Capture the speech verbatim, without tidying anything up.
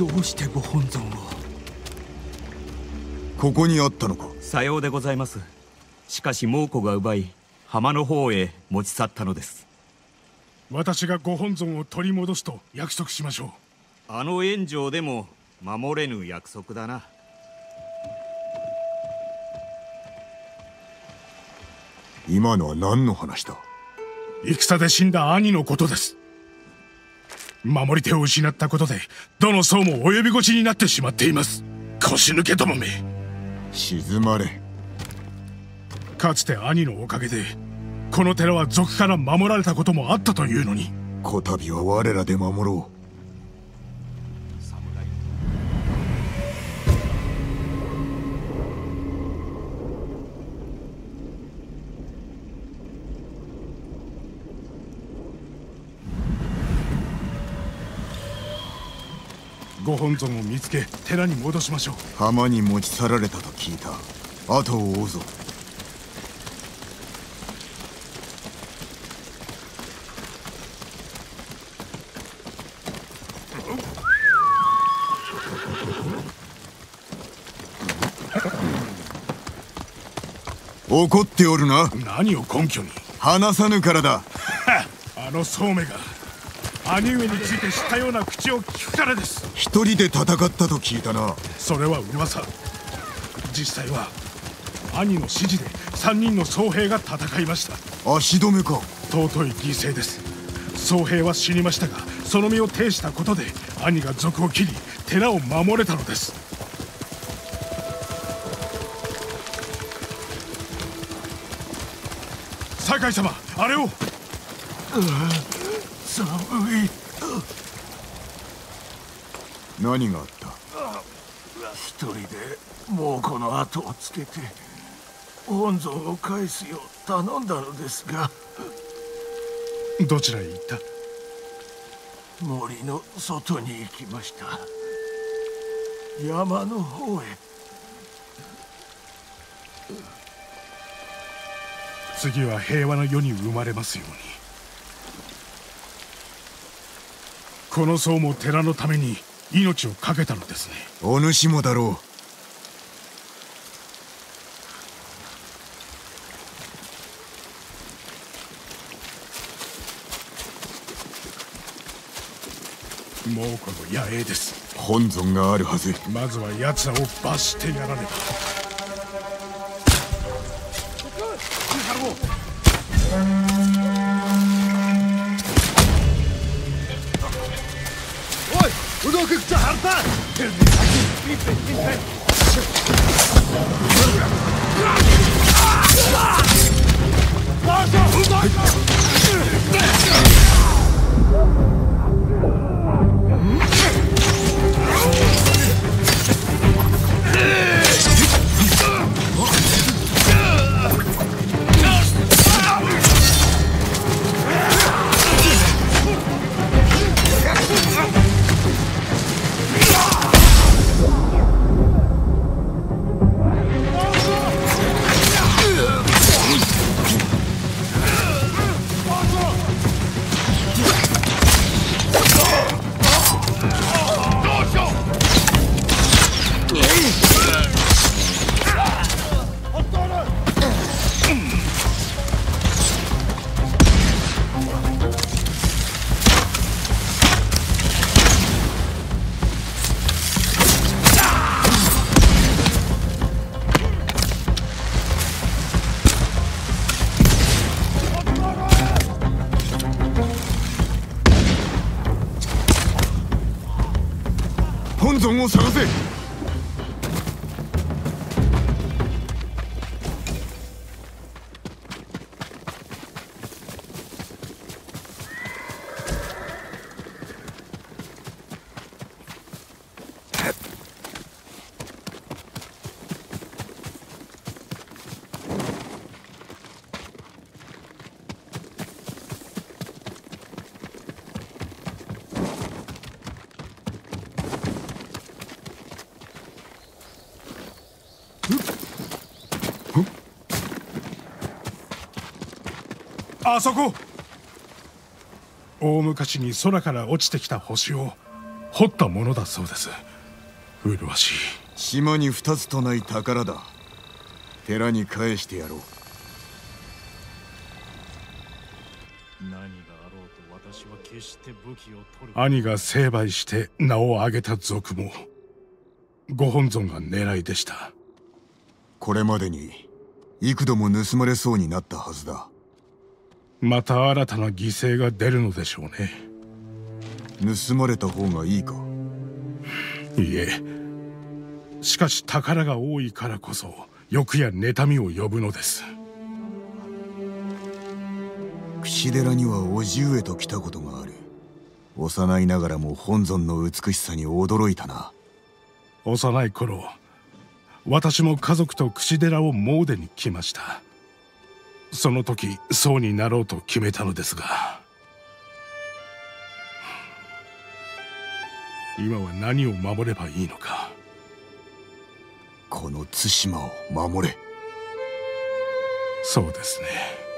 どうしてご本尊をここにあったのか。さようでございます。しかし猛虎が奪い浜の方へ持ち去ったのです。私がご本尊を取り戻すと約束しましょう。あの炎上でも守れぬ約束だな。今のは何の話だ。戦で死んだ兄のことです。守り手を失ったことでどの僧も及び腰になってしまっています。腰抜けどもめ、静まれ。かつて兄のおかげでこの寺は賊から守られたこともあったというのに。こたびは我らで守ろう。ご本尊を見つけ寺に戻しましょう。浜に持ち去られたと聞いた。後を追うぞ。怒っておるな。何を根拠に。話さぬからだ。あのそうめが兄上について知ったような口を聞くからです。一人で戦ったと聞いたな。それは噂。実際は兄の指示でさんにんの僧兵が戦いました。足止めか。尊い犠牲です。僧兵は死にましたが、その身を挺したことで兄が賊を斬り寺を守れたのです。酒井様、あれを。うわ、寒い。何があった。一人で猛虎の後をつけて本尊を返すよう頼んだのですが。どちらへ行った。森の外に行きました。山の方へ。次は平和な世に生まれますように。この僧も寺のために命を懸けたのですね。お主もだろう。もうこの野営です。本尊があるはず。まずは奴らを罰してやらねば。あそこ。大昔に空から落ちてきた星を掘ったものだそうです。麗しい。島に二つとない宝だ。寺に返してやろう。何があろうと私は決して武器を取る。兄が成敗して名を上げた族もご本尊が狙いでした。これまでに幾度も盗まれそうになったはずだ。また新たな犠牲が出るのでしょうね。盗まれた方がいいか。いいえ、しかし宝が多いからこそ欲や妬みを呼ぶのです。櫛寺には叔父上と来たことがある。幼いながらも本尊の美しさに驚いたな。幼い頃、私も家族と櫛寺を詣でに来ました。その時僧になろうと決めたのですが、今は何を守ればいいのか。この対馬を守れ。そうですね。